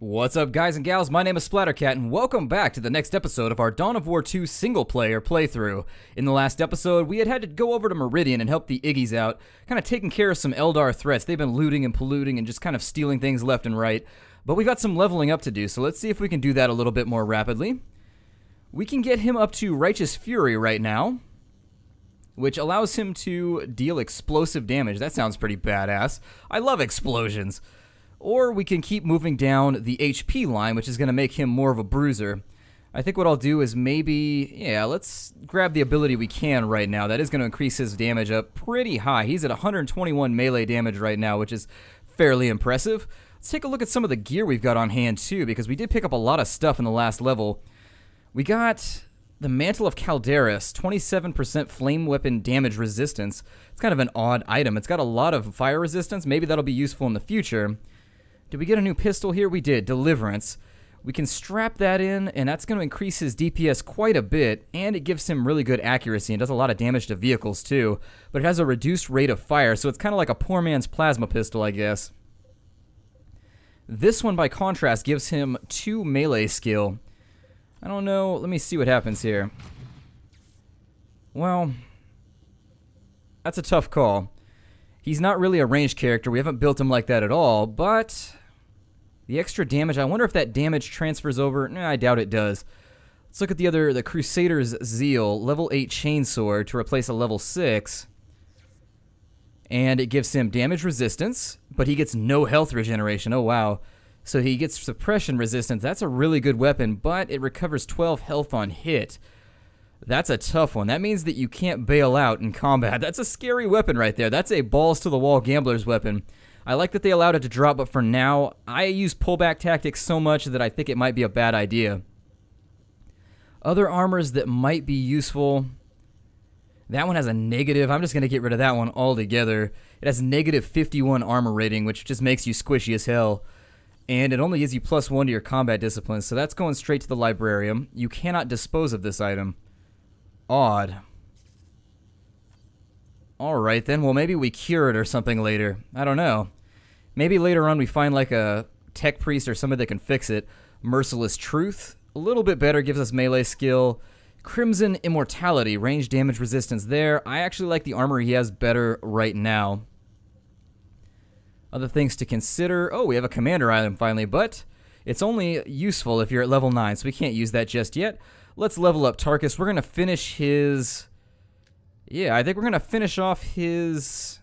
What's up, guys and gals? My name is Splattercat, and welcome back to the next episode of our Dawn of War 2 single-player playthrough. In the last episode, we had to go over to Meridian and help the Iggies out, kind of taking care of some Eldar threats. They've been looting and polluting and just kind of stealing things left and right. But we've got some leveling up to do, so let's see if we can do that a little bit more rapidly. We can get him up to Righteous Fury right now, which allows him to deal explosive damage. That sounds pretty badass. I love explosions. Or we can keep moving down the HP line, which is going to make him more of a bruiser. I think what I'll do is maybe, let's grab the ability we can right now. That is going to increase his damage up pretty high. He's at 121 melee damage right now, which is fairly impressive. Let's take a look at some of the gear we've got on hand, too, because we did pick up a lot of stuff in the last level. We got the Mantle of Calderas, 27% flame weapon damage resistance. It's kind of an odd item. It's got a lot of fire resistance. Maybe that'll be useful in the future. Did we get a new pistol here? We did. Deliverance. We can strap that in, and that's going to increase his DPS quite a bit, and it gives him really good accuracy and does a lot of damage to vehicles, too. But it has a reduced rate of fire, so it's kind of like a poor man's plasma pistol, I guess. This one, by contrast, gives him 2 melee skill. I don't know. Let me see what happens here. Well, that's a tough call. He's not really a ranged character. We haven't built him like that at all, but the extra damage, I wonder if that damage transfers over. I doubt it does. Let's look at the Crusader's Zeal, level 8 Chainsword to replace a level 6. And it gives him damage resistance, but he gets no health regeneration. Oh, wow. So he gets suppression resistance. That's a really good weapon, but it recovers 12 health on hit. That's a tough one. That means that you can't bail out in combat. That's a scary weapon right there. That's a balls-to-the-wall gambler's weapon. I like that they allowed it to drop, but for now, I use pullback tactics so much that I think it might be a bad idea. Other armors that might be useful. That one has a negative. I'm just going to get rid of that one altogether. It has negative 51 armor rating, which just makes you squishy as hell. And it only gives you +1 to your combat discipline, so that's going straight to the librarium. You cannot dispose of this item. Odd. Alright then, well maybe we cure it or something later. I don't know. Maybe later on we find like a tech priest or somebody that can fix it. Merciless Truth, a little bit better, gives us melee skill. Crimson Immortality, range damage resistance there. I actually like the armor he has better right now. Other things to consider. Oh, we have a commander item finally, but it's only useful if you're at level 9, so we can't use that just yet. Let's level up Tarkus. We're going to finish his... Yeah, I think we're going to finish off his...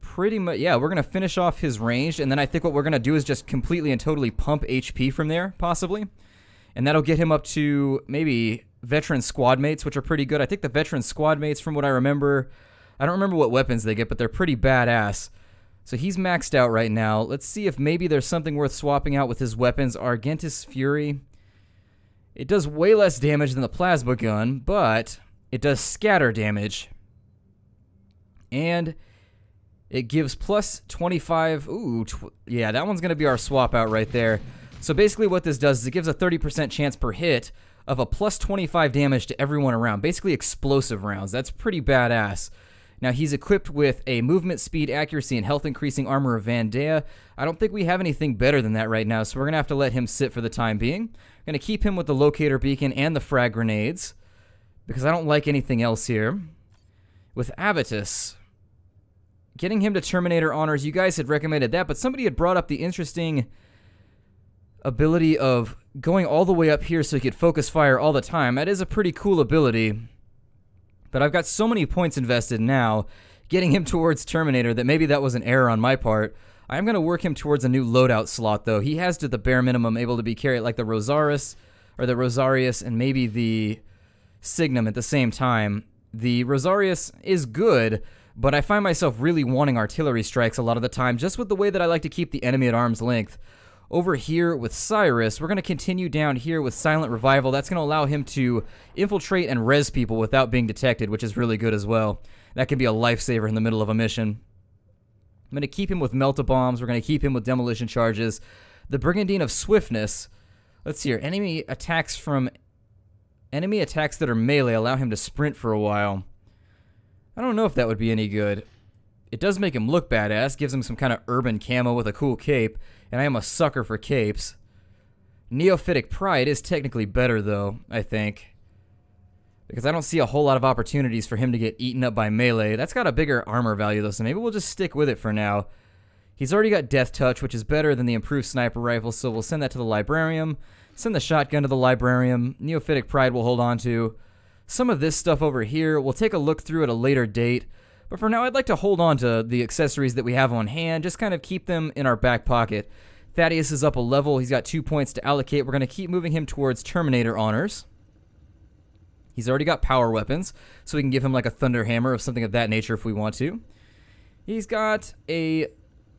Pretty much... Yeah, we're going to finish off his range, and then I think what we're going to do is just completely and totally pump HP from there, possibly. And that'll get him up to maybe veteran squad mates, which are pretty good. I think the veteran squad mates, from what I remember... I don't remember what weapons they get, but they're pretty badass. So he's maxed out right now. Let's see if maybe there's something worth swapping out with his weapons. Argentus Fury... It does way less damage than the Plasma Gun, but it does scatter damage. And it gives +25... Ooh, yeah, that one's going to be our swap out right there. So basically what this does is it gives a 30% chance per hit of a +25 damage to everyone around. Basically explosive rounds. That's pretty badass. Now he's equipped with a movement, speed, accuracy, and health increasing armor of Vandea. I don't think we have anything better than that right now, so we're going to have to let him sit for the time being. I'm going to keep him with the locator beacon and the frag grenades, because I don't like anything else here. With Avitus, getting him to Terminator honors, you guys had recommended that, but somebody had brought up the interesting ability of going all the way up here so he could focus fire all the time. That is a pretty cool ability. But I've got so many points invested now, getting him towards Terminator, that maybe that was an error on my part. I'm going to work him towards a new loadout slot, though. He has to the bare minimum able to be carried, like the Rosarius and maybe the Signum at the same time. The Rosarius is good, but I find myself really wanting artillery strikes a lot of the time, just with the way that I like to keep the enemy at arm's length. Over here with Cyrus, we're going to continue down here with Silent Revival. That's going to allow him to infiltrate and res people without being detected, which is really good as well. That can be a lifesaver in the middle of a mission. I'm going to keep him with Melta bombs. We're going to keep him with demolition charges. The Brigandine of Swiftness. Let's see here. Enemy attacks that are melee allow him to sprint for a while. I don't know if that would be any good. It does make him look badass, gives him some kind of urban camo with a cool cape, and I am a sucker for capes. Neophytic Pride is technically better though, I think, because I don't see a whole lot of opportunities for him to get eaten up by melee. That's got a bigger armor value though, so maybe we'll just stick with it for now. He's already got Death Touch, which is better than the improved sniper rifle, so we'll send that to the Librarium. Send the shotgun to the Librarium. Neophytic Pride we'll hold on to. Some of this stuff over here, we'll take a look through at a later date. But for now, I'd like to hold on to the accessories that we have on hand, just kind of keep them in our back pocket. Thaddeus is up a level. He's got 2 points to allocate. We're going to keep moving him towards Terminator honors. He's already got power weapons, so we can give him like a Thunder Hammer or something of that nature if we want to. He's got a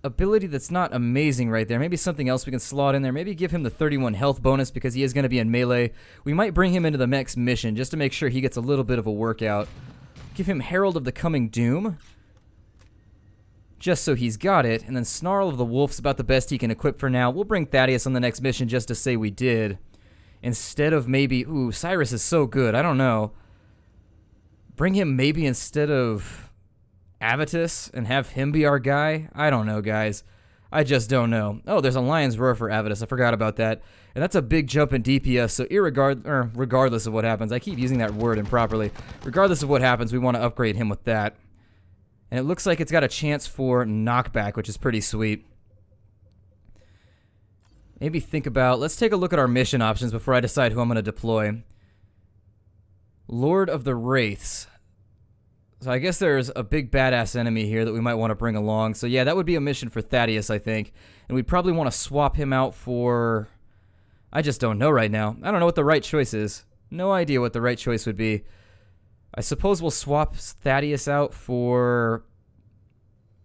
ability that's not amazing right there. Maybe something else we can slot in there. Maybe give him the 31 health bonus because he is going to be in melee. We might bring him into the next mission just to make sure he gets a little bit of a workout. Give him Herald of the Coming Doom, just so he's got it. And then Snarl of the Wolf's about the best he can equip for now. We'll bring Thaddeus on the next mission just to say we did. Instead of maybe... Ooh, Cyrus is so good. I don't know. Bring him maybe instead of Avitus and have him be our guy? I don't know, guys. I just don't know. Oh, there's a Lion's Roar for Avitus. I forgot about that. And that's a big jump in DPS, so regardless of what happens, I keep using that word improperly. Regardless of what happens, we want to upgrade him with that. And it looks like it's got a chance for knockback, which is pretty sweet. Maybe think about... Let's take a look at our mission options before I decide who I'm going to deploy. Lord of the Wraiths. So I guess there's a big badass enemy here that we might want to bring along. So yeah, that would be a mission for Thaddeus, I think. And we'd probably want to swap him out for... I just don't know right now. I don't know what the right choice is. No idea what the right choice would be. I suppose we'll swap Thaddeus out for...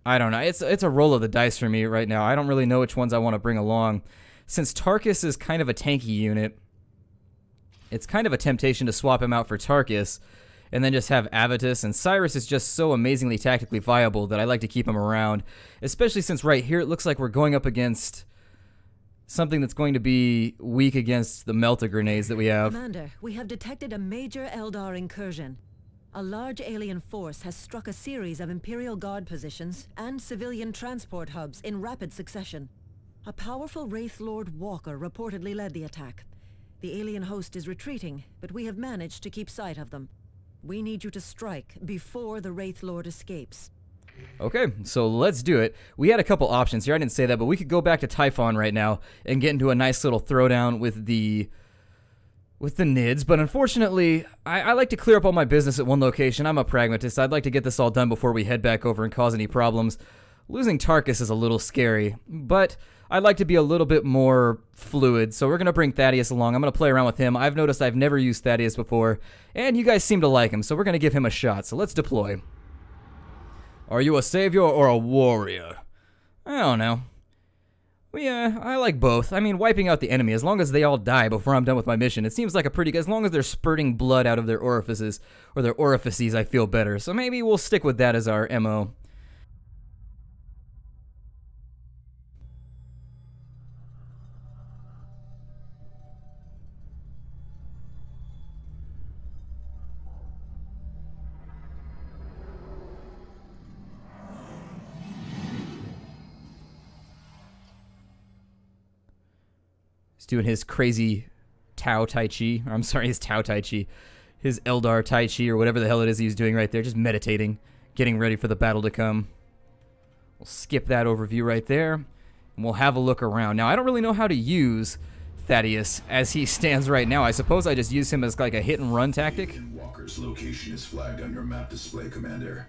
I don't know. It's a roll of the dice for me right now. I don't really know which ones I want to bring along. Since Tarkus is kind of a tanky unit, it's kind of a temptation to swap him out for Tarkus and then just have Avitus, and Cyrus is just so amazingly tactically viable that I like to keep him around, especially since right here it looks like we're going up against something that's going to be weak against the Melta grenades that we have. Commander, we have detected a major Eldar incursion. A large alien force has struck a series of Imperial Guard positions and civilian transport hubs in rapid succession. A powerful Wraithlord Walker reportedly led the attack. The alien host is retreating, but we have managed to keep sight of them. We need you to strike before the Wraithlord escapes. Okay, so let's do it. We had a couple options here. I didn't say that, but we could go back to Typhon right now and get into a nice little throwdown with the Nids, but unfortunately, I like to clear up all my business at one location. I'm a pragmatist. I'd like to get this all done before we head back over and cause any problems. Losing Tarkus is a little scary, but I'd like to be a little bit more fluid, so we're going to bring Thaddeus along. I'm going to play around with him. I've noticed I've never used Thaddeus before, and you guys seem to like him, so we're going to give him a shot. So let's deploy. Are you a savior or a warrior? I don't know. Yeah, I like both. I mean, wiping out the enemy, as long as they all die before I'm done with my mission, it seems like a pretty good... As long as they're spurting blood out of their orifices, or their orifices, I feel better. So maybe we'll stick with that as our MO. Doing his crazy Tao Tai Chi. Or I'm sorry, his Tao Tai Chi. His Eldar Tai Chi or whatever the hell it is he was doing right there. Just meditating. Getting ready for the battle to come. We'll skip that overview right there. And we'll have a look around. Now, I don't really know how to use Thaddeus as he stands right now. I suppose I just use him as like a hit and run tactic. Walker's location is flagged on your map display, Commander.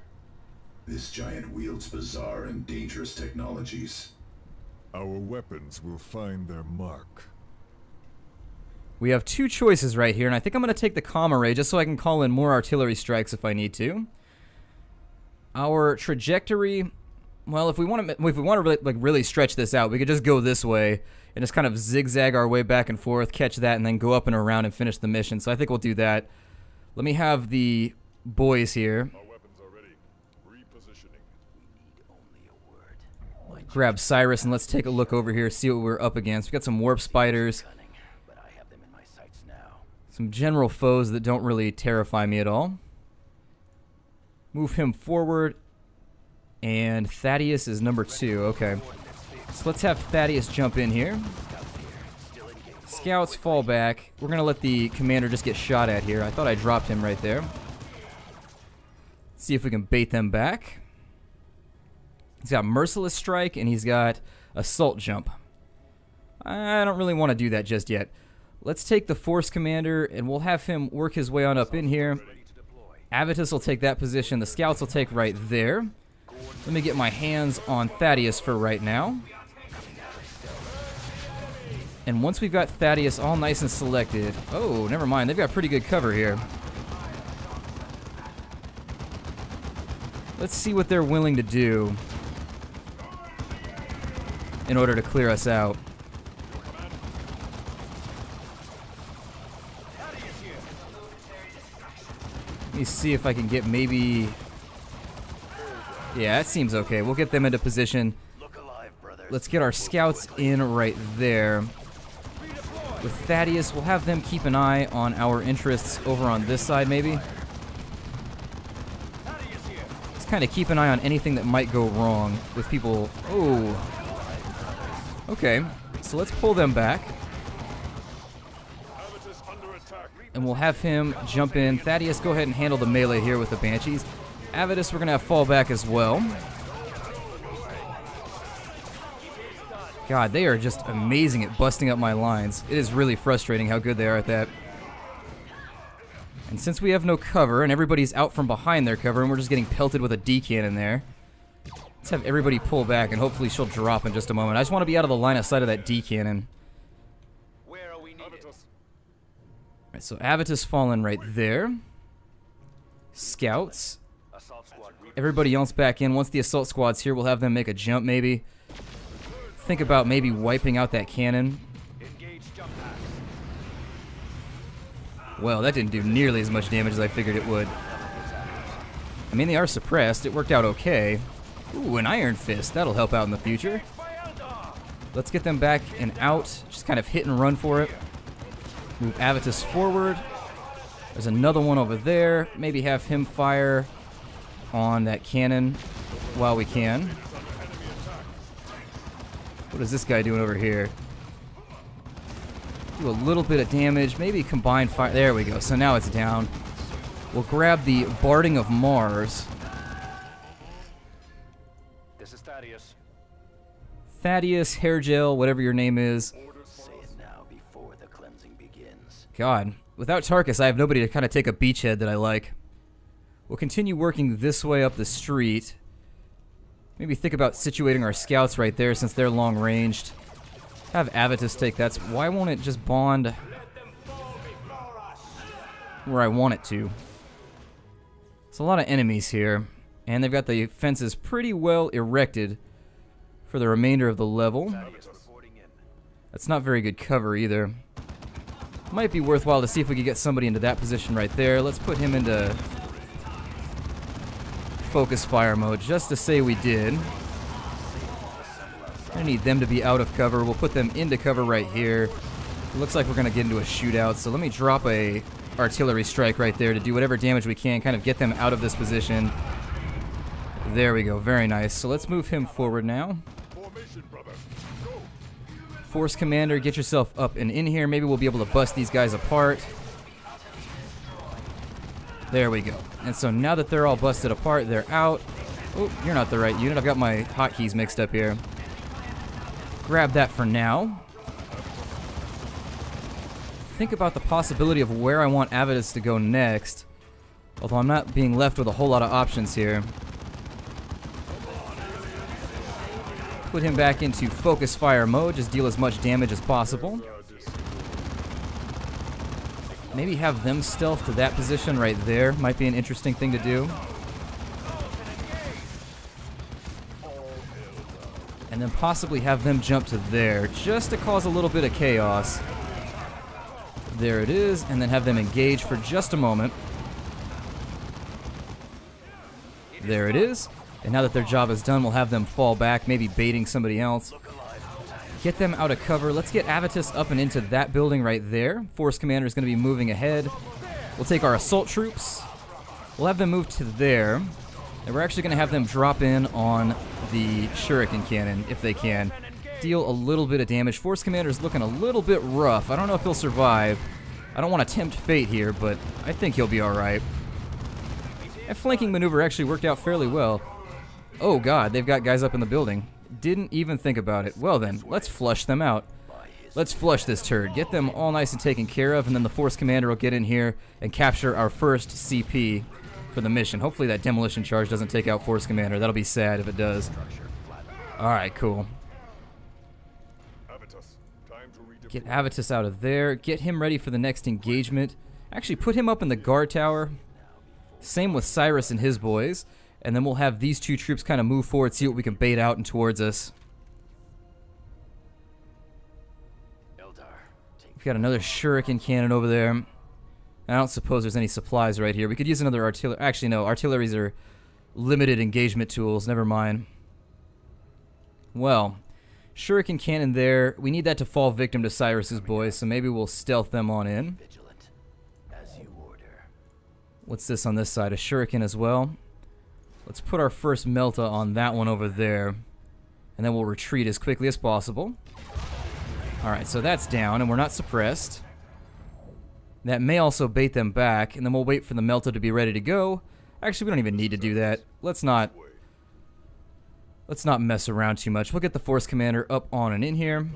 This giant wields bizarre and dangerous technologies. Our weapons will find their mark. We have two choices right here, and I think I'm going to take the comm array just so I can call in more artillery strikes if I need to. Our trajectory, well, if we want to really stretch this out, we could just go this way and just kind of zigzag our way back and forth, catch that, and then go up and around and finish the mission. So I think we'll do that. Let me have the boys here. Our weapons are ready. Repositioning. We need only a word. When grab Cyrus and let's take a look over here, see what we're up against. We got some warp spiders. Some general foes that don't really terrify me at all. Move him forward. And Thaddeus is number 2. Okay. So let's have Thaddeus jump in here. Scouts fall back. We're going to let the commander just get shot at here. I thought I dropped him right there. See if we can bait them back. He's got Merciless Strike, and he's got Assault Jump. I don't really want to do that just yet. Let's take the Force Commander, and we'll have him work his way on up in here. Avitus will take that position. The Scouts will take right there. Let me get my hands on Thaddeus for right now. And once we've got Thaddeus all nice and selected... Oh, never mind. They've got pretty good cover here. Let's see what they're willing to do in order to clear us out. Let me see if I can get maybe... Yeah, that seems okay. We'll get them into position. Let's get our scouts in right there. With Thaddeus, we'll have them keep an eye on our interests over on this side, maybe. Just kind of keep an eye on anything that might go wrong with people. Oh. Okay, so let's pull them back. And we'll have him jump in. Thaddeus, go ahead and handle the melee here with the Banshees. Avitus, we're going to have fall back as well. God, they are just amazing at busting up my lines. It is really frustrating how good they are at that. And since we have no cover, and everybody's out from behind their cover, and we're just getting pelted with a D-Cannon there, let's have everybody pull back, and hopefully she'll drop in just a moment. I just want to be out of the line of sight of that D-Cannon. Alright, so Avitus fallen right there. Scouts. Everybody else back in. Once the assault squad's here, we'll have them make a jump, maybe. Think about maybe wiping out that cannon. Well, that didn't do nearly as much damage as I figured it would. I mean, they are suppressed. It worked out okay. Ooh, an Iron Fist. That'll help out in the future. Let's get them back and out. Just kind of hit and run for it. Move Avitus forward. There's another one over there. Maybe have him fire on that cannon while we can. What is this guy doing over here? Do a little bit of damage, maybe combined fire. There we go, so now it's down. We'll grab the Barding of Mars. This is Thaddeus. Thaddeus, hair gel, whatever your name is. Say it now before the cleansing begins. God, without Tarkus, I have nobody to kind of take a beachhead that I like. We'll continue working this way up the street. Maybe think about situating our scouts right there since they're long-ranged. Have Avitus take that. Why won't it just bond where I want it to? It's a lot of enemies here, and they've got the fences pretty well erected for the remainder of the level. That's not very good cover either. Might be worthwhile to see if we could get somebody into that position right there. Let's put him into... focus fire mode, just to say we did. I need them to be out of cover. We'll put them into cover right here. It looks like we're going to get into a shootout, so let me drop a artillery strike right there to do whatever damage we can, kind of get them out of this position. There we go, very nice. So let's move him forward now. Force Commander, get yourself up and in here. Maybe we'll be able to bust these guys apart. There we go. And so now that they're all busted apart, they're out. Oh, you're not the right unit. I've got my hotkeys mixed up here. Grab that for now. Think about the possibility of where I want Avitus to go next. Although I'm not being left with a whole lot of options here. Put him back into focus fire mode. Just deal as much damage as possible. Maybe have them stealth to that position right there. Might be an interesting thing to do. And then possibly have them jump to there, just to cause a little bit of chaos. There it is, and then have them engage for just a moment. There it is. And now that their job is done, we'll have them fall back, maybe baiting somebody else. Get them out of cover. Let's get Avitus up and into that building right there. Force Commander is going to be moving ahead. We'll take our assault troops. We'll have them move to there. And we're actually going to have them drop in on the Shuriken Cannon if they can. Deal a little bit of damage. Force Commander's looking a little bit rough. I don't know if he'll survive. I don't want to tempt fate here, but I think he'll be alright. That flanking maneuver actually worked out fairly well. Oh god, they've got guys up in the building. Didn't even think about it. Well then, let's flush them out. Let's flush this turd. Get them all nice and taken care of, and then the Force Commander will get in here and capture our first CP for the mission. Hopefully that demolition charge doesn't take out Force Commander. That'll be sad if it does. Alright, cool. Get Avitus out of there. Get him ready for the next engagement. Actually, put him up in the guard tower. Same with Cyrus and his boys. And then we'll have these two troops kind of move forward, see what we can bait out and towards us. We've got another Shuriken Cannon over there. I don't suppose there's any supplies right here. We could use another artillery. Actually, no. Artilleries are limited engagement tools. Never mind. Well, Shuriken Cannon there. We need that to fall victim to Cyrus's boys, so maybe we'll stealth them on in. What's this on this side? A Shuriken as well. Let's put our first Melta on that one over there, and then we'll retreat as quickly as possible. Alright, so that's down, and we're not suppressed. That may also bait them back, and then we'll wait for the Melta to be ready to go. Actually, we don't even need to do that. Let's not mess around too much. We'll get the Force Commander up on and in here.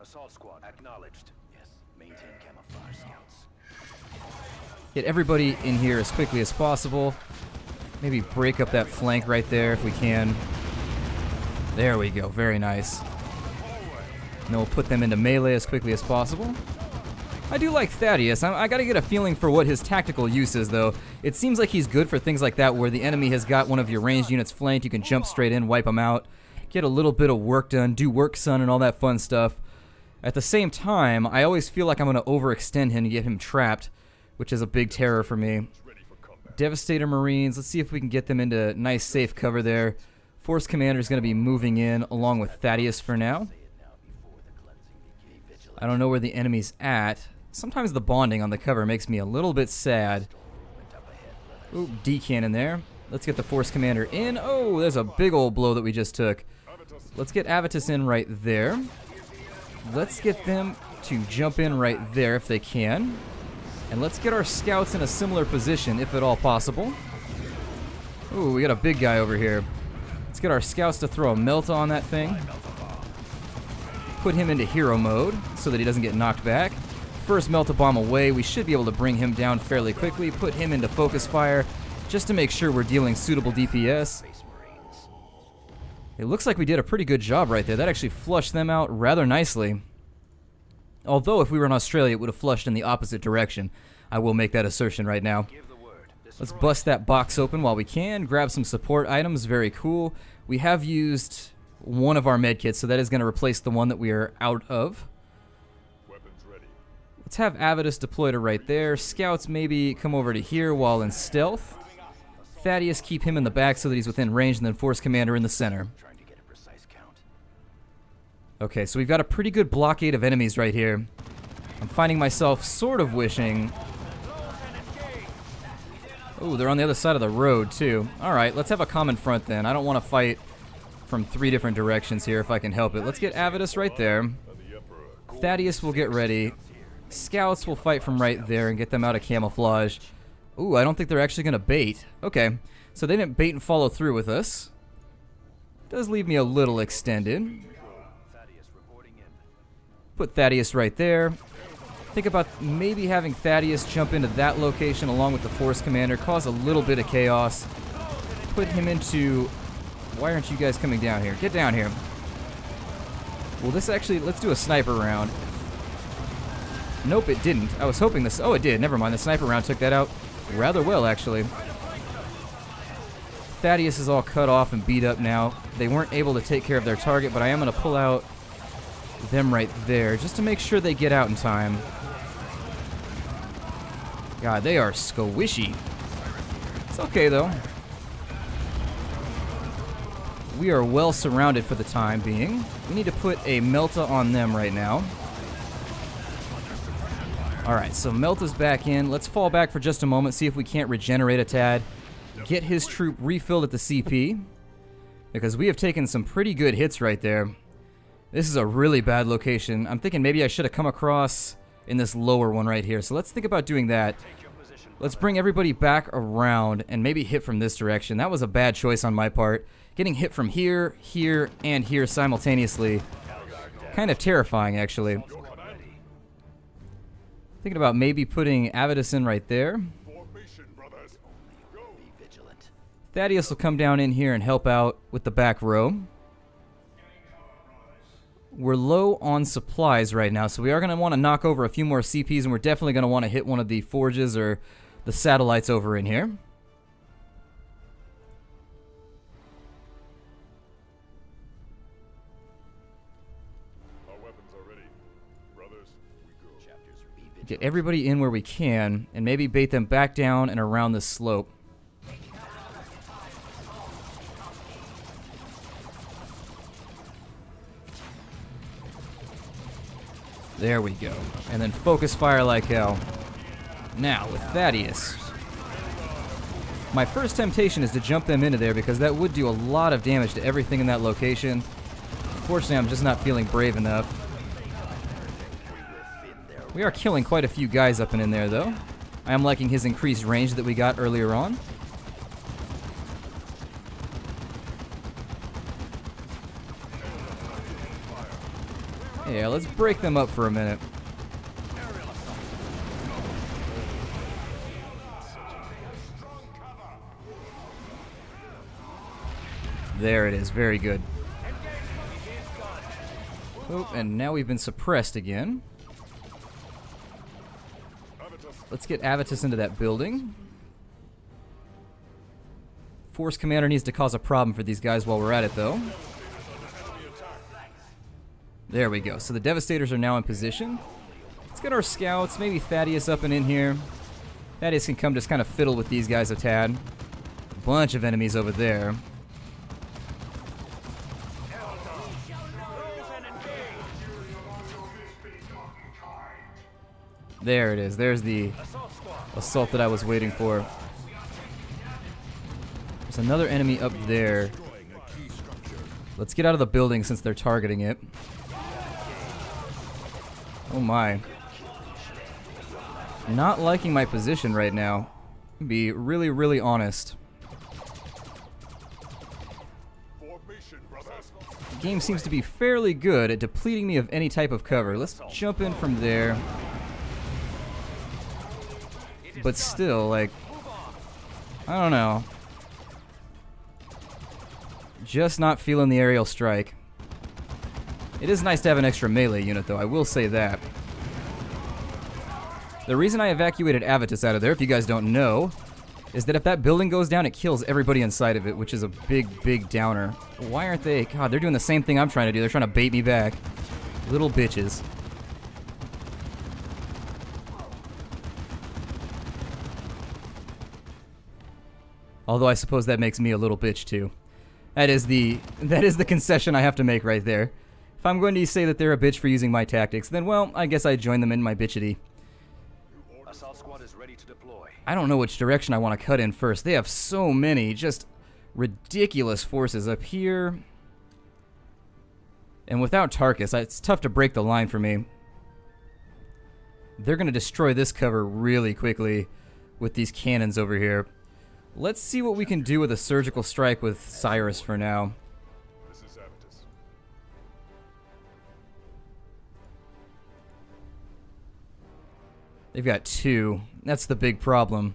Assault squad acknowledged. Yes, maintain camouflage, Scouts. Get everybody in here as quickly as possible. Maybe break up that flank right there if we can. There we go. Very nice. And then we'll put them into melee as quickly as possible. I do like Thaddeus. I gotta get a feeling for what his tactical use is, though. It seems like he's good for things like that, where the enemy has got one of your ranged units flanked, you can jump straight in, wipe them out, get a little bit of work done, do work, son, and all that fun stuff. At the same time, I always feel like I'm gonna overextend him and get him trapped, which is a big terror for me. Devastator Marines, let's see if we can get them into nice, safe cover there. Force Commander is gonna be moving in along with Thaddeus for now. I don't know where the enemy's at. Sometimes the bonding on the cover makes me a little bit sad. Ooh, D-Cannon there. Let's get the Force Commander in. Oh, there's a big old blow that we just took. Let's get Avitus in right there. Let's get them to jump in right there if they can. And let's get our Scouts in a similar position, if at all possible. Ooh, we got a big guy over here. Let's get our Scouts to throw a Melta on that thing. Put him into hero mode so that he doesn't get knocked back. First Melta bomb away. We should be able to bring him down fairly quickly. Put him into focus fire just to make sure we're dealing suitable DPS. It looks like we did a pretty good job right there. That actually flushed them out rather nicely. Although if we were in Australia, it would have flushed in the opposite direction. I will make that assertion right now. Let's bust that box open while we can. Grab some support items. Very cool. We have used one of our medkits, so that is going to replace the one that we are out of. Let's have Avitus deploy to right there. Scouts maybe come over to here while in stealth. Thaddeus, keep him in the back so that he's within range, and then Force Commander in the center. Okay, so we've got a pretty good blockade of enemies right here. I'm finding myself sort of wishing... Oh, they're on the other side of the road, too. Alright, let's have a common front then. I don't want to fight from three different directions here if I can help it. Let's get Avitus right there. Thaddeus will get ready. Scouts will fight from right there and get them out of camouflage. Ooh, I don't think they're actually going to bait. Okay, so they didn't bait and follow through with us. Does leave me a little extended. Put Thaddeus right there. Think about maybe having Thaddeus jump into that location along with the Force Commander, cause a little bit of chaos. Put him into... Why aren't you guys coming down here? Get down here. Well, this actually... Let's do a sniper round. Nope, it didn't. I was hoping this... Oh, it did. Never mind. The sniper round took that out rather well, actually. Thaddeus is all cut off and beat up now. They weren't able to take care of their target, but I am going to pull out them right there just to make sure they get out in time. God, they are squishy. It's okay, though. We are well surrounded for the time being. We need to put a Melta on them right now. Alright, so Melta's back in. Let's fall back for just a moment, see if we can't regenerate a tad. get his troop refilled at the CP, because we have taken some pretty good hits right there. This is a really bad location. I'm thinking maybe I should have come across in this lower one right here. So let's think about doing that. Let's bring everybody back around and maybe hit from this direction. That was a bad choice on my part. Getting hit from here, here, and here simultaneously. Kind of terrifying, actually. Thinking about maybe putting Avitus in right there. Thaddeus will come down in here and help out with the back row. We're low on supplies right now, so we are going to want to knock over a few more CPs, and we're definitely going to want to hit one of the forges or the satellites over in here. Our weapons are ready. Brothers, we go. Get everybody in where we can, and maybe bait them back down and around this slope. There we go. And then focus fire like hell. Now, with Thaddeus. My first temptation is to jump them into there because that would do a lot of damage to everything in that location. Unfortunately, I'm just not feeling brave enough. We are killing quite a few guys up and in there, though. I am liking his increased range that we got earlier on. Yeah, let's break them up for a minute. There it is, very good. Oh, and now we've been suppressed again. Let's get Avitus into that building. Force Commander needs to cause a problem for these guys while we're at it, though. There we go. So the Devastators are now in position. Let's get our Scouts, maybe Thaddeus up and in here. Thaddeus can come just kind of fiddle with these guys a tad. A bunch of enemies over there. There it is. There's the assault that I was waiting for. There's another enemy up there. Let's get out of the building since they're targeting it. Oh my. Not liking my position right now. Be really, really honest. The game seems to be fairly good at depleting me of any type of cover. Let's jump in from there. But still, like, I don't know. Just not feeling the aerial strike. It is nice to have an extra melee unit, though, I will say that. The reason I evacuated Avitus out of there, if you guys don't know, is that if that building goes down, it kills everybody inside of it, which is a big, big downer. Why aren't they? God, they're doing the same thing I'm trying to do. They're trying to bait me back. Little bitches. Although I suppose that makes me a little bitch, too. That is the concession I have to make right there. If I'm going to say that they're a bitch for using my tactics, then, well, I guess I join them in my bitchity. Assault squad is ready to deploy. I don't know which direction I want to cut in first. They have so many just ridiculous forces up here. And without Tarkus, it's tough to break the line for me. They're going to destroy this cover really quickly with these cannons over here. Let's see what we can do with a surgical strike with Cyrus for now. This is Avitus. They've got two. That's the big problem.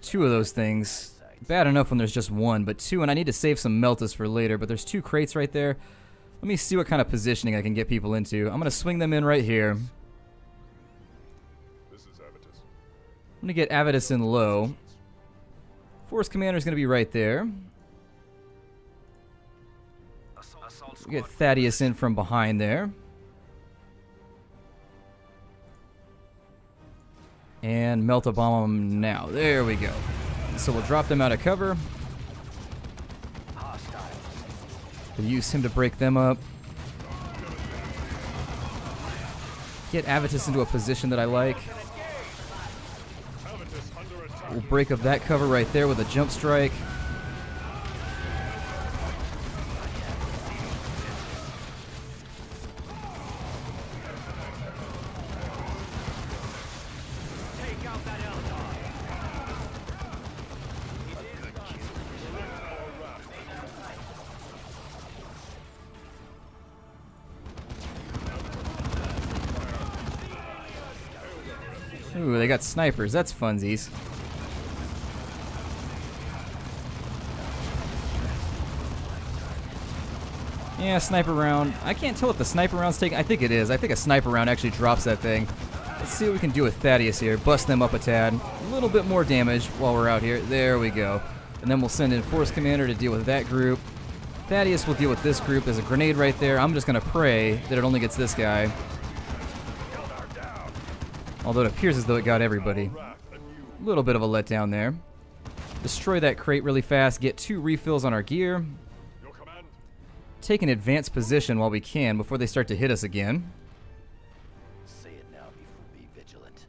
Two of those things. Bad enough when there's just one, but two, and I need to save some Meltas for later, but there's two crates right there. Let me see what kind of positioning I can get people into. I'm going to swing them in right here. This is Avitus. I'm going to get Avitus in low. Force Commander is going to be right there. We get Thaddeus in from behind there. And melt a bomb them now. There we go. So we'll drop them out of cover. We'll use him to break them up. Get Avitus into a position that I like. We'll break up that cover right there with a jump strike. Ooh, they got snipers. That's funsies. Yeah, sniper round. I can't tell if the sniper round's taken. I think it is. I think a sniper round actually drops that thing. Let's see what we can do with Thaddeus here. Bust them up a tad. A little bit more damage while we're out here. There we go. And then we'll send in Force Commander to deal with that group. Thaddeus will deal with this group. There's a grenade right there. I'm just going to pray that it only gets this guy. Although it appears as though it got everybody. A little bit of a letdown there. Destroy that crate really fast. Get 2 refills on our gear. Take an advanced position while we can before they start to hit us again. Say it now, be vigilant.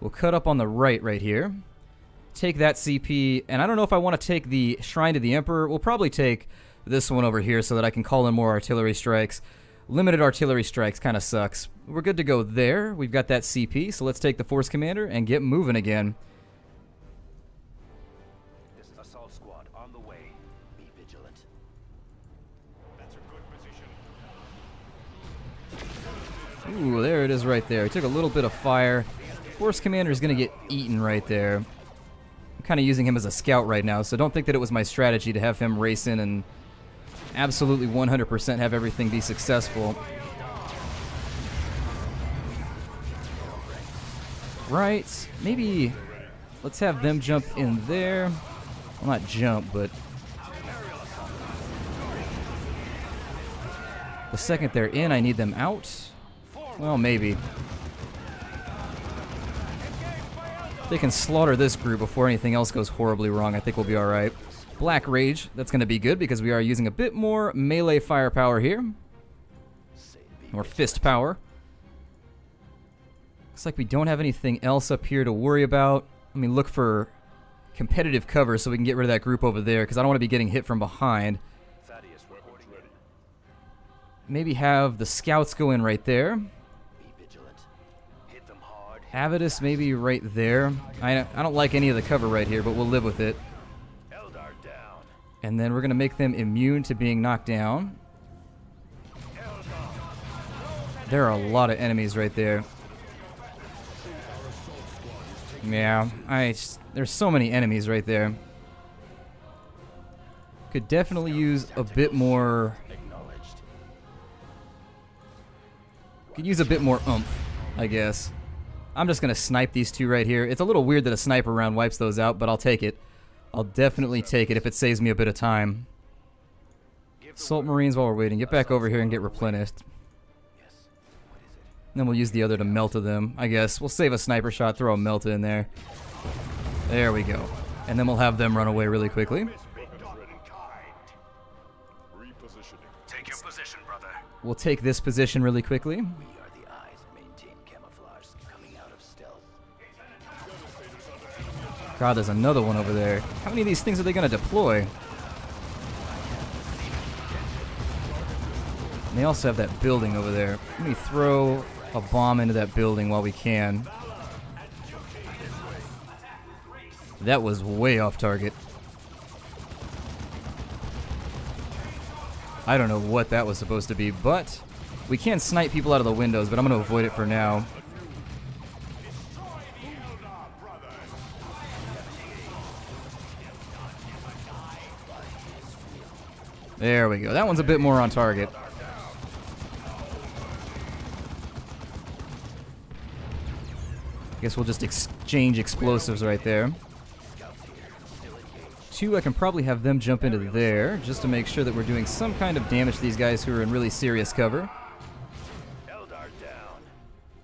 We'll cut up on the right here. Take that CP. And I don't know if I want to take the Shrine to the Emperor. We'll probably take this one over here so that I can call in more artillery strikes. Limited artillery strikes kind of sucks. We're good to go there. We've got that CP, so let's take the Force Commander and get moving again. This assault squad on the way. Be vigilant. That's a good position. Ooh, there it is right there. It took a little bit of fire. Force Commander is going to get eaten right there. I'm kind of using him as a scout right now, so don't think that it was my strategy to have him race in and absolutely 100% have everything be successful. Right, maybe let's have them jump in there. Well, not jump, but the second they're in, I need them out. Well, maybe. If they can slaughter this group before anything else goes horribly wrong, I think we'll be all right. Black Rage, that's going to be good because we are using a bit more melee firepower here. Or fist power. Looks like we don't have anything else up here to worry about. I mean, look for competitive cover so we can get rid of that group over there because I don't want to be getting hit from behind. Maybe have the Scouts go in right there. Avitus maybe right there. I don't like any of the cover right here, but we'll live with it. And then we're going to make them immune to being knocked down. There are a lot of enemies right there. Yeah, there's so many enemies right there. Could definitely use a bit more... Could use a bit more oomph, I guess. I'm just going to snipe these two right here. It's a little weird that a sniper round wipes those out, but I'll take it. I'll definitely take it if it saves me a bit of time. Assault Marines while we're waiting. Get back over here and get replenished. And then we'll use the other to Melta them, I guess. We'll save a sniper shot, throw a Melta in there. There we go. And then we'll have them run away really quickly. Take your position, brother. We'll take this position really quickly. God, there's another one over there. How many of these things are they going to deploy? And they also have that building over there. Let me throw a bomb into that building while we can. That was way off target. I don't know what that was supposed to be, but we can snipe people out of the windows, but I'm going to avoid it for now. There we go. That one's a bit more on target. I guess we'll just exchange explosives right there. 2, I can probably have them jump into there just to make sure that we're doing some kind of damage to these guys who are in really serious cover.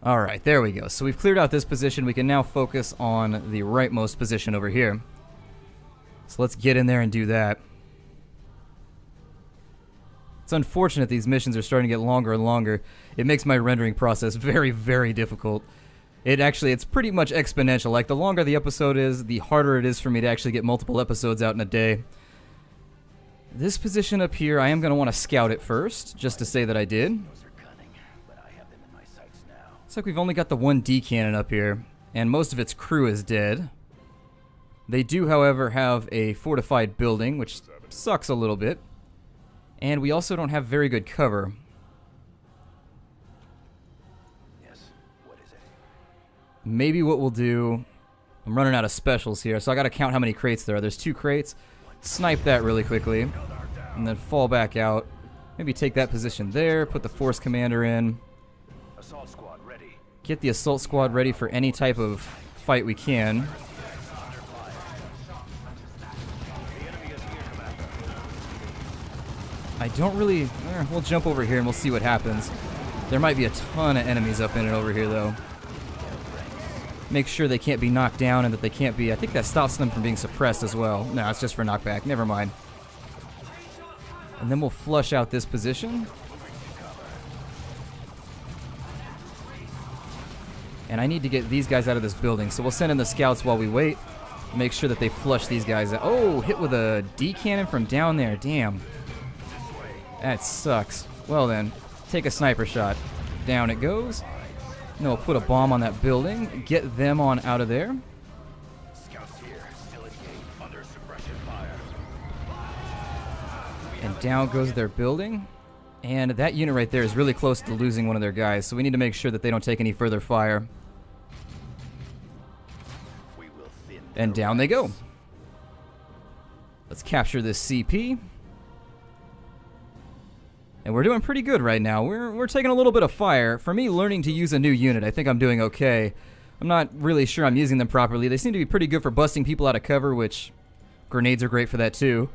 Alright, there we go. So we've cleared out this position. We can now focus on the rightmost position over here. So let's get in there and do that. It's unfortunate these missions are starting to get longer and longer. It makes my rendering process very, very difficult. It actually, it's pretty much exponential. Like, the longer the episode is, the harder it is for me to actually get multiple episodes out in a day. This position up here, I am going to want to scout it first, just to say that I did. Looks like we've only got the one D-Cannon up here, and most of its crew is dead. They do, however, have a fortified building, which sucks a little bit. And we also don't have very good cover. Maybe what we'll do... I'm running out of specials here, so I gotta count how many crates there are. There's 2 crates. Snipe that really quickly, and then fall back out. Maybe take that position there, put the Force Commander in. Get the Assault Squad ready for any type of fight we can. I don't really... we'll jump over here and we'll see what happens. There might be a ton of enemies up in it over here, though. Make sure they can't be knocked down and that they can't be... I think that stops them from being suppressed as well. No, it's just for knockback. Never mind. And then we'll flush out this position. And I need to get these guys out of this building, so we'll send in the scouts while we wait. Make sure that they flush these guys out. Oh, hit with a D-Cannon from down there. Damn. That sucks. Well then, take a sniper shot. Down it goes. No, I'll put a bomb on that building. Get them on out of there. And down goes their building. And that unit right there is really close to losing one of their guys, so we need to make sure that they don't take any further fire. And down they go. Let's capture this CP. And we're doing pretty good right now. We're taking a little bit of fire. For me, learning to use a new unit, I think I'm doing okay. I'm not really sure I'm using them properly. They seem to be pretty good for busting people out of cover, which grenades are great for that too.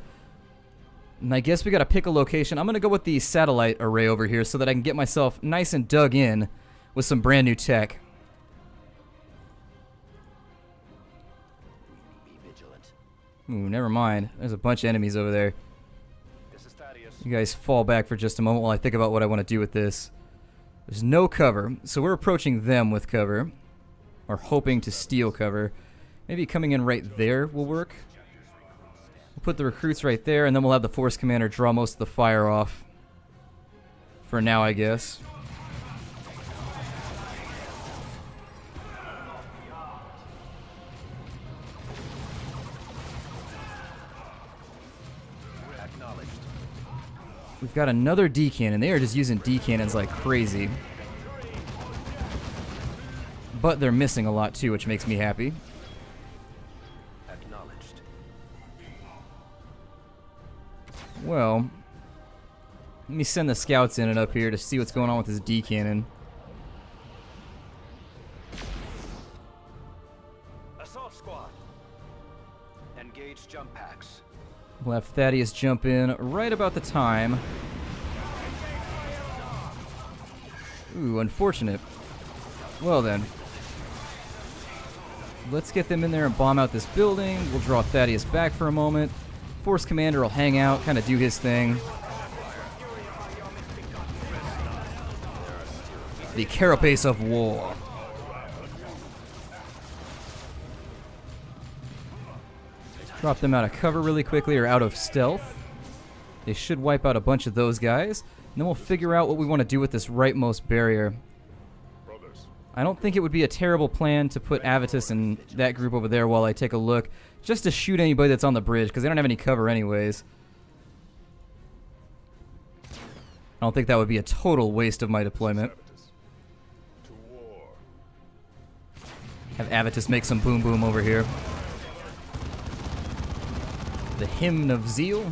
And I guess we gotta pick a location. I'm gonna go with the satellite array over here so that I can get myself nice and dug in with some brand new tech. Ooh, never mind. There's a bunch of enemies over there. You guys fall back for just a moment while I think about what I want to do with this. There's no cover, so we're approaching them with cover. Or hoping to steal cover. Maybe coming in right there will work. We'll put the recruits right there, and then we'll have the Force Commander draw most of the fire off. For now, I guess. We've got another D-Cannon. They are just using D-Cannons like crazy. But they're missing a lot too, which makes me happy. Acknowledged. Well, let me send the scouts in and up here to see what's going on with this D-Cannon. Assault squad. Engage jump packs. We'll have Thaddeus jump in right about the time. Ooh, unfortunate. Well then. Let's get them in there and bomb out this building. We'll draw Thaddeus back for a moment. Force Commander will hang out, kind of do his thing. The carapace of war. Drop them out of cover really quickly, or out of stealth. They should wipe out a bunch of those guys. And then we'll figure out what we want to do with this rightmost barrier. I don't think it would be a terrible plan to put Avitus and that group over there while I take a look. Just to shoot anybody that's on the bridge, because they don't have any cover anyways. I don't think that would be a total waste of my deployment. Have Avitus make some boom boom over here. The Hymn of Zeal.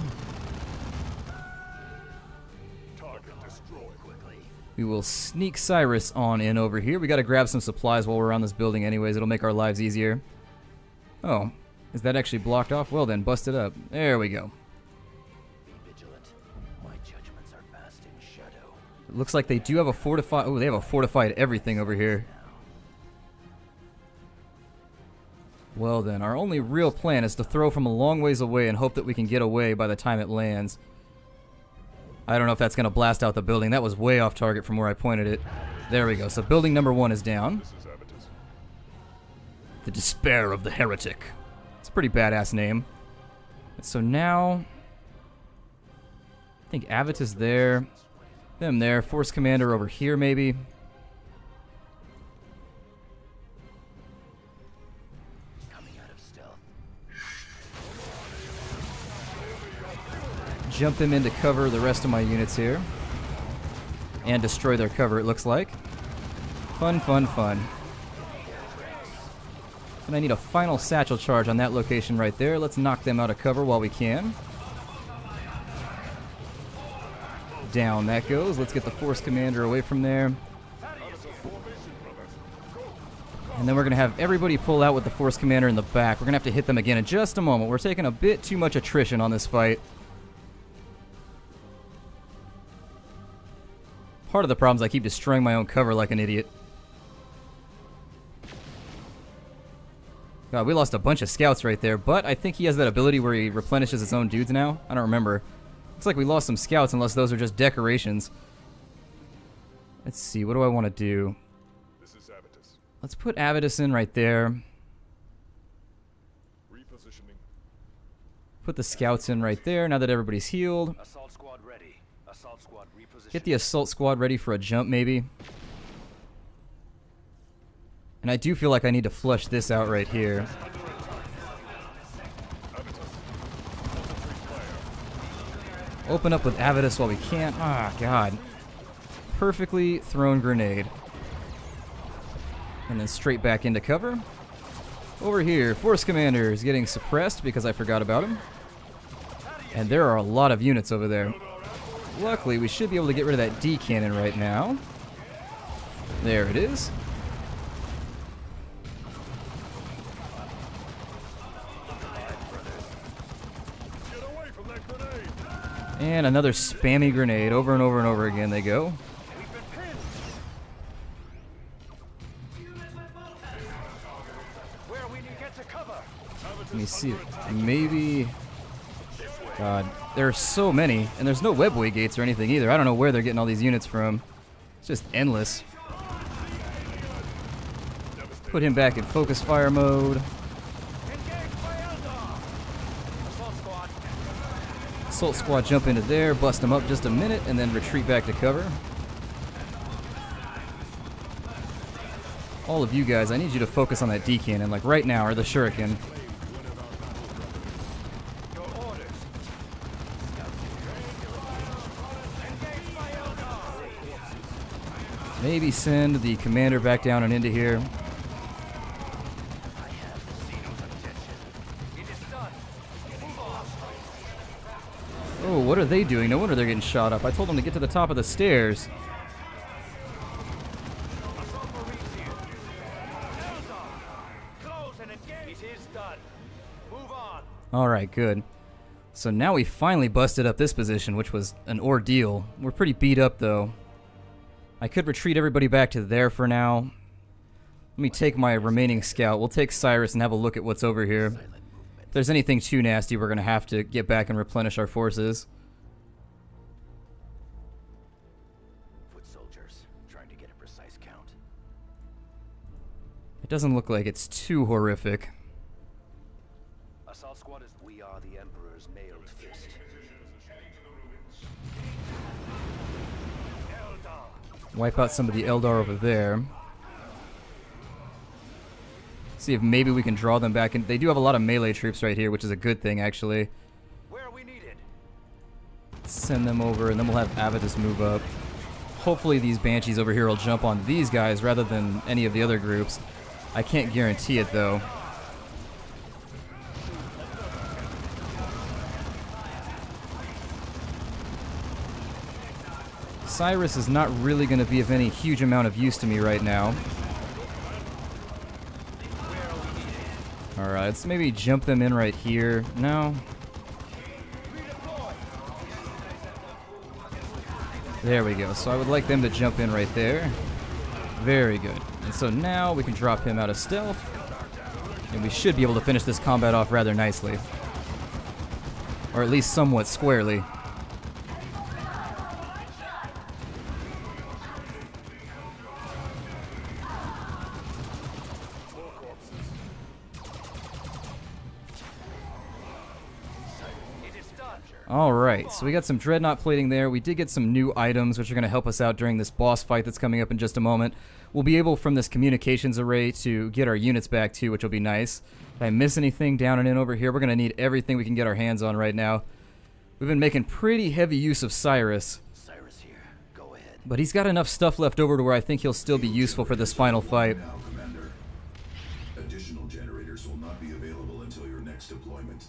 We will sneak Cyrus on in over here. We gotta grab some supplies while we're on this building anyways. It'll make our lives easier. Oh, is that actually blocked off? Well then, bust it up. There we go. It looks like they do have a fortified... Oh, they have a fortified everything over here. Well then, our only real plan is to throw from a long ways away and hope that we can get away by the time it lands. I don't know if that's going to blast out the building. That was way off target from where I pointed it. There we go. So building number 1 is down. The Despair of the Heretic. It's a pretty badass name. So now, I think Avitus there, them there, Force Commander over here maybe. Coming out of stealth. Jump them in to cover the rest of my units here. And destroy their cover, it looks like. Fun, fun, fun. And I need a final satchel charge on that location right there. Let's knock them out of cover while we can. Down that goes. Let's get the Force Commander away from there. And then we're going to have everybody pull out with the Force Commander in the back. We're going to have to hit them again in just a moment. We're taking a bit too much attrition on this fight. Part of the problem is I keep destroying my own cover like an idiot. God, we lost a bunch of scouts right there, but I think he has that ability where he replenishes his own dudes now. I don't remember. Looks like we lost some scouts, unless those are just decorations. Let's see, what do I want to do? This is Avitus. Let's put Avitus in right there. Repositioning. Put the scouts in right there, now that everybody's healed. Assault squad ready. Assault squad repositioning. Get the assault squad ready for a jump, maybe. And I do feel like I need to flush this out right here. Open up with Avitus while we can. Ah, God. Perfectly thrown grenade. And then straight back into cover. Over here, Force Commander is getting suppressed because I forgot about him. And there are a lot of units over there. Luckily, we should be able to get rid of that D-Cannon right now. There it is. And another spammy grenade. Over and over and over again they go. Let me see. Maybe... God, there are so many. And there's no webway gates or anything either. I don't know where they're getting all these units from. It's just endless. Put him back in focus fire mode. Assault squad jump into there, bust them up just a minute, and then retreat back to cover. All of you guys, I need you to focus on that D-Cannon, like right now, or the Shuriken. Maybe send the commander back down and into here. Oh, what are they doing? No wonder they're getting shot up. I told them to get to the top of the stairs. Alright, good. So now we finally busted up this position, which was an ordeal. We're pretty beat up, though. I could retreat everybody back to there for now. Let me take my remaining scout. We'll take Cyrus and have a look at what's over here. If there's anything too nasty, we're going to have to get back and replenish our forces. Foot soldiers, trying to get a precise count. It doesn't look like it's too horrific. Assault squad is we are the Emperor's mailed fist. Wipe out some of the Eldar over there. See if maybe we can draw them back in. They do have a lot of melee troops right here, which is a good thing, actually. Where we needed. Send them over, and then we'll have Avitus move up. Hopefully these Banshees over here will jump on these guys rather than any of the other groups. I can't guarantee it, though. Cyrus is not really going to be of any huge amount of use to me right now. Alright, let's maybe jump them in right here. No. There we go. So I would like them to jump in right there. Very good. And so now we can drop him out of stealth. And we should be able to finish this combat off rather nicely. Or at least somewhat squarely. Alright, so we got some Dreadnought plating there. We did get some new items, which are going to help us out during this boss fight that's coming up in just a moment. We'll be able, from this communications array, to get our units back, too, which will be nice. Did I miss anything down and in over here? We're going to need everything we can get our hands on right now. We've been making pretty heavy use of Cyrus. Cyrus here. Go ahead. But he's got enough stuff left over to where I think he'll still be useful for this final fight. Now, Commander. Additional generators will not be available until your next deployment.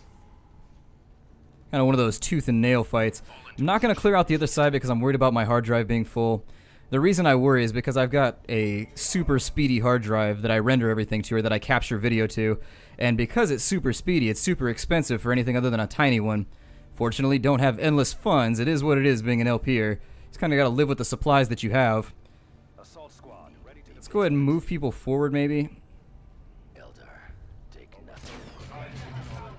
Kind of one of those tooth and nail fights. I'm not going to clear out the other side because I'm worried about my hard drive being full. The reason I worry is because I've got a super speedy hard drive that I render everything to, or that I capture video to, and because it's super speedy, it's super expensive for anything other than a tiny one. Fortunately, don't have endless funds. It is what it is being an LP'er. It's kind of got to live with the supplies that you have. Assault squad, ready to Let's go ahead and move people forward, maybe. Eldar, take nothing.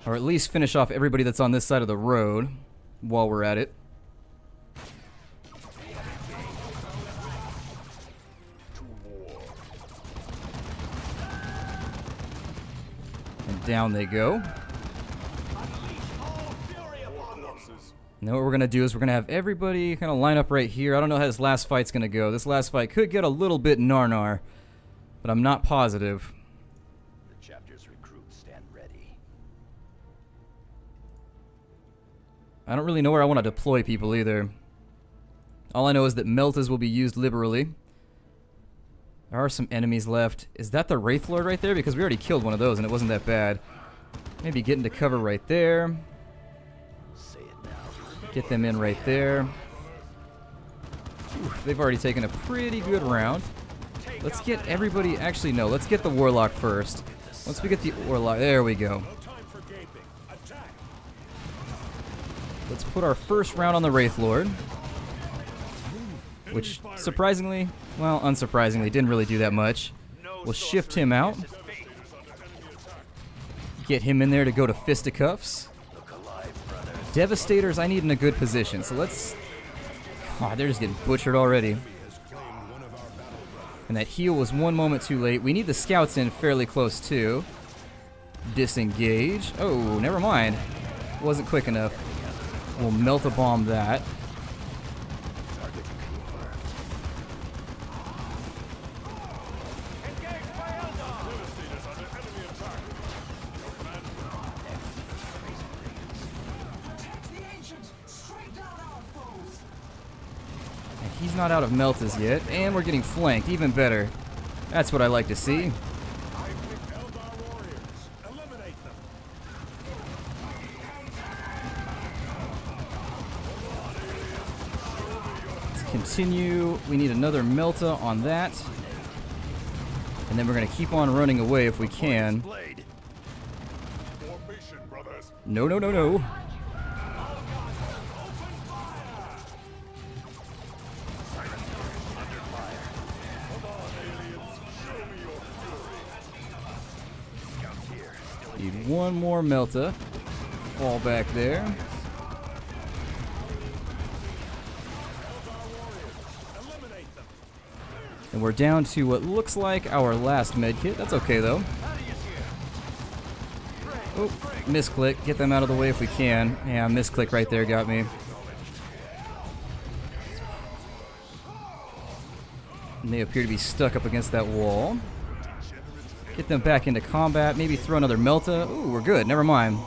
Or at least finish off everybody that's on this side of the road while we're at it. Down they go. Now what we're going to do is we're going to have everybody kind of line up right here. I don't know how this last fight's going to go. This last fight could get a little bit nar-nar, but I'm not positive. The chapter's recruits stand ready. I don't really know where I want to deploy people either. All I know is that Meltas will be used liberally. There are some enemies left. Is that the Wraithlord right there? Because we already killed one of those and it wasn't that bad. Maybe get into cover right there. Get them in right there. Oof, they've already taken a pretty good round. Let's get everybody... Actually, no. Let's get the Warlock first. Once we get the Warlock... There we go. Let's put our first round on the Wraithlord. Which, surprisingly, well, unsurprisingly, didn't really do that much. We'll shift him out. Get him in there to go to fisticuffs. Devastators I need in a good position, so let's... God, they're just getting butchered already. And that heal was one moment too late. We need the scouts in fairly close, too. Disengage. Oh, never mind. Wasn't quick enough. We'll melt a bomb that. Not out of Meltas yet, and we're getting flanked, even better. That's what I like to see. Let's continue. We need another Melta on that. And then we're going to keep on running away if we can. No, no, no, no. Need one more Melta. Fall back there. And we're down to what looks like our last medkit. That's okay, though. Oh, misclick. Get them out of the way if we can. Yeah, misclick right there got me. And they appear to be stuck up against that wall. Get them back into combat, maybe throw another Melta. Ooh, we're good, never mind. The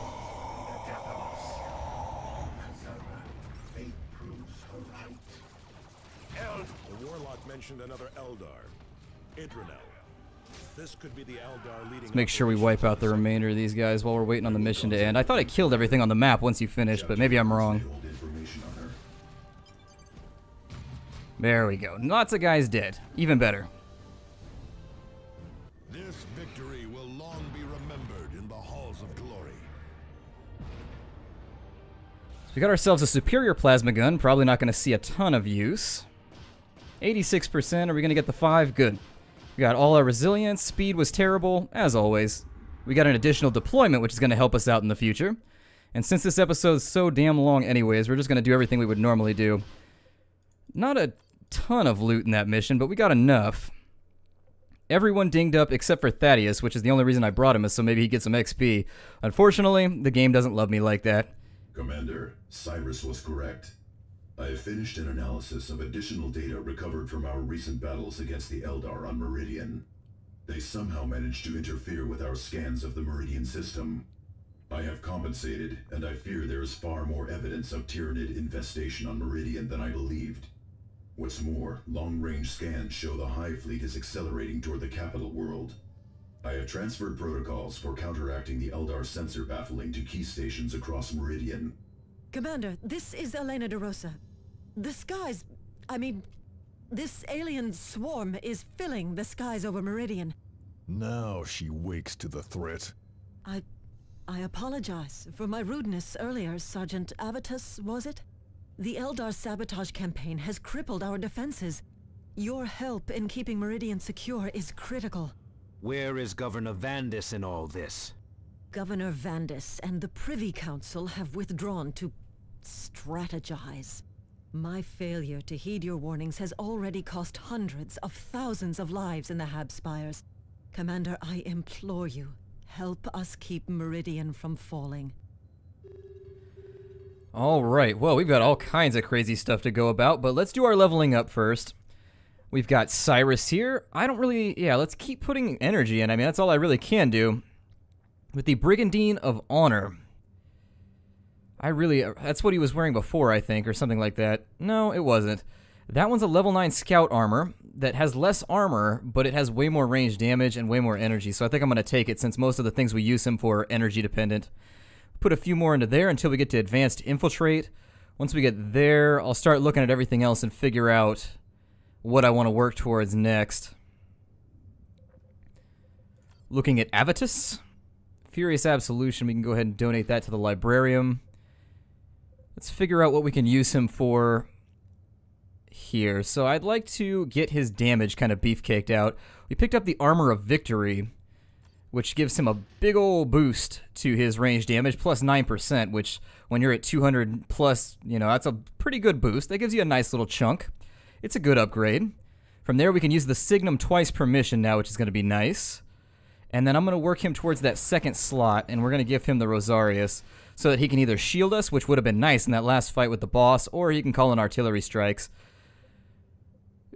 Warlock mentioned another Eldar. This could be the Eldar leading. Let's make sure we wipe out the remainder of these guys while we're waiting on the mission to end. I thought it killed everything on the map once you finished, but maybe I'm wrong. There we go. Lots of guys dead. Even better. This victory will long be remembered in the halls of glory. So we got ourselves a superior plasma gun. Probably not going to see a ton of use. 86%. Are we going to get the 5? Good. We got all our resilience. Speed was terrible, as always. We got an additional deployment, which is going to help us out in the future. And since this episode is so damn long anyways, we're just going to do everything we would normally do. Not a ton of loot in that mission, but we got enough. Everyone dinged up except for Thaddeus, which is the only reason I brought him, is so maybe he gets some XP. Unfortunately, the game doesn't love me like that. Commander, Cyrus was correct. I have finished an analysis of additional data recovered from our recent battles against the Eldar on Meridian. They somehow managed to interfere with our scans of the Meridian system. I have compensated, and I fear there is far more evidence of Tyranid infestation on Meridian than I believed. What's more, long-range scans show the Hive fleet is accelerating toward the capital world. I have transferred protocols for counteracting the Eldar sensor baffling to key stations across Meridian. Commander, this is Elena DeRosa. The skies... I mean... this alien swarm is filling the skies over Meridian. Now she wakes to the threat. I apologize for my rudeness earlier, Sergeant Avitus, was it? The Eldar sabotage campaign has crippled our defenses. Your help in keeping Meridian secure is critical. Where is Governor Vandis in all this? Governor Vandis and the Privy Council have withdrawn to strategize. My failure to heed your warnings has already cost hundreds of thousands of lives in the Habspires. Commander, I implore you. Help us keep Meridian from falling. Alright, well, we've got all kinds of crazy stuff to go about, but let's do our leveling up first. We've got Cyrus here. I don't really... yeah, let's keep putting energy in. I mean, that's all I really can do. With the Brigandine of Honor. I really... that's what he was wearing before, I think, or something like that. No, it wasn't. That one's a level 9 scout armor that has less armor, but it has way more range damage and way more energy, so I think I'm going to take it since most of the things we use him for are energy dependent. Put a few more into there until we get to Advanced Infiltrate. Once we get there, I'll start looking at everything else and figure out what I want to work towards next. Looking at Avitus. Furious Absolution, we can go ahead and donate that to the Librarium. Let's figure out what we can use him for here. So I'd like to get his damage kind of beefcaked out. We picked up the Armor of Victory, which gives him a big ol' boost to his range damage, plus 9%, which when you're at 200 plus, you know, that's a pretty good boost. That gives you a nice little chunk. It's a good upgrade. From there, we can use the Signum twice per mission now, which is going to be nice. And then I'm going to work him towards that second slot, and we're going to give him the Rosarius, so that he can either shield us, which would have been nice in that last fight with the boss, or he can call in artillery strikes.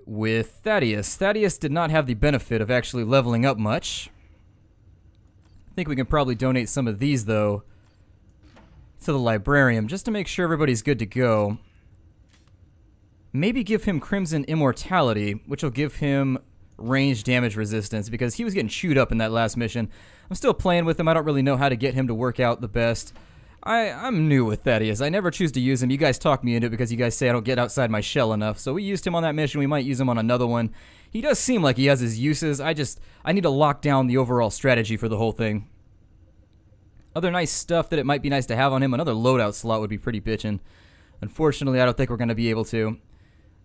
With Thaddeus. Thaddeus did not have the benefit of actually leveling up much. I think we can probably donate some of these, though, to the Librarium, just to make sure everybody's good to go. Maybe give him Crimson Immortality, which will give him range damage resistance, because he was getting chewed up in that last mission. I'm still playing with him. I don't really know how to get him to work out the best. I'm new with Thaddeus. I never choose to use him. You guys talk me into it because you guys say I don't get outside my shell enough. So we used him on that mission. We might use him on another one. He does seem like he has his uses. I need to lock down the overall strategy for the whole thing. Other nice stuff that it might be nice to have on him. Another loadout slot would be pretty bitchin'. Unfortunately, I don't think we're going to be able to.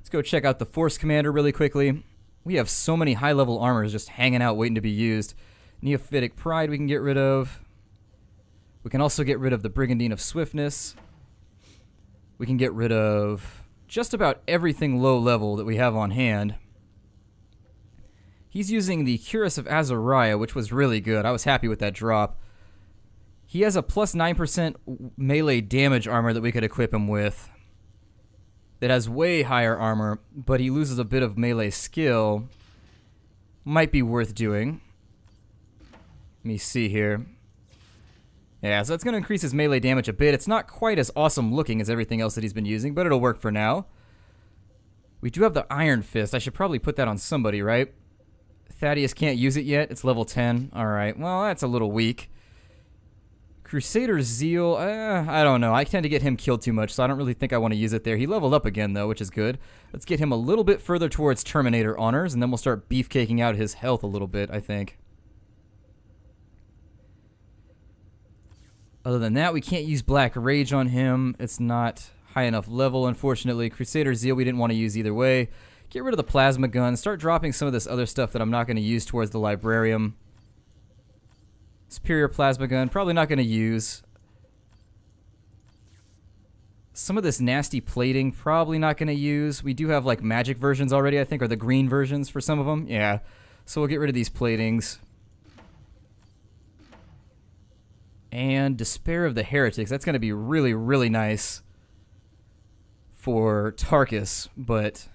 Let's go check out the Force Commander really quickly. We have so many high-level armors just hanging out waiting to be used. Neophytic Pride we can get rid of. We can also get rid of the Brigandine of Swiftness. We can get rid of just about everything low level that we have on hand. He's using the Cuirass of Azariah, which was really good. I was happy with that drop. He has a plus 9% melee damage armor that we could equip him with. That has way higher armor, but he loses a bit of melee skill. Might be worth doing. Let me see here. Yeah, so that's going to increase his melee damage a bit. It's not quite as awesome looking as everything else that he's been using, but it'll work for now. We do have the Iron Fist. I should probably put that on somebody, right? Thaddeus can't use it yet. It's level 10. Alright, well, that's a little weak. Crusader's Zeal, I don't know. I tend to get him killed too much, so I don't really think I want to use it there. He leveled up again, though, which is good. Let's get him a little bit further towards Terminator Honors, and then we'll start beefcaking out his health a little bit, I think. Other than that, we can't use Black Rage on him. It's not high enough level, unfortunately. Crusader's Zeal we didn't want to use either way. Get rid of the Plasma Gun. Start dropping some of this other stuff that I'm not going to use towards the Librarium. Superior Plasma Gun, probably not going to use. Some of this nasty plating, probably not going to use. We do have, like, magic versions already, I think, or the green versions for some of them. Yeah, so we'll get rid of these platings. and Despair of the Heretics. That's going to be really, really nice for Tarkus, but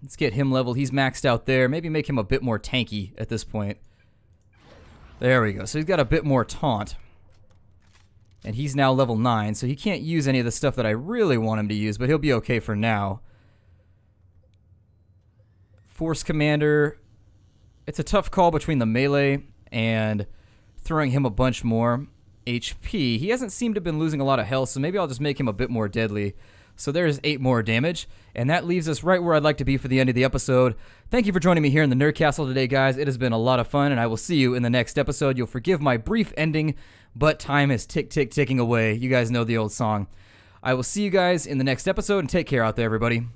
let's get him leveled. He's maxed out there. Maybe make him a bit more tanky at this point. There we go. So he's got a bit more taunt. And he's now level 9, so he can't use any of the stuff that I really want him to use, but he'll be okay for now. Force Commander. It's a tough call between the melee and throwing him a bunch more HP. He hasn't seemed to have been losing a lot of health, so maybe I'll just make him a bit more deadly. So there's 8 more damage, and that leaves us right where I'd like to be for the end of the episode. Thank you for joining me here in the Nerd Castle today, guys. It has been a lot of fun, and I will see you in the next episode. You'll forgive my brief ending, but time is tick, tick, ticking away. You guys know the old song. I will see you guys in the next episode, and take care out there, everybody.